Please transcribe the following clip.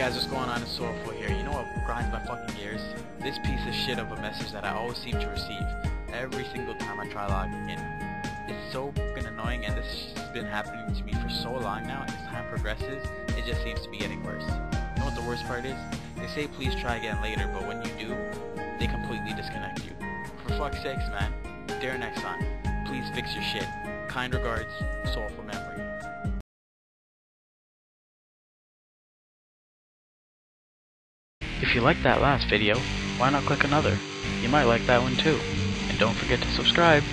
guys, what's going on? It's Soulful here. You know what grinds my fucking gears? This piece of shit of a message that I always seem to receive every single time I try logging in. It's so fucking annoying, and this has been happening to me for so long now, and as time progresses, it just seems to be getting worse. You know what the worst part is? They say please try again later, but when you do, they completely disconnect you. For fuck's sakes, man. Darren Nexon, please fix your shit. Kind regards, Soulful Memory. If you liked that last video, why not click another? You might like that one too. And don't forget to subscribe!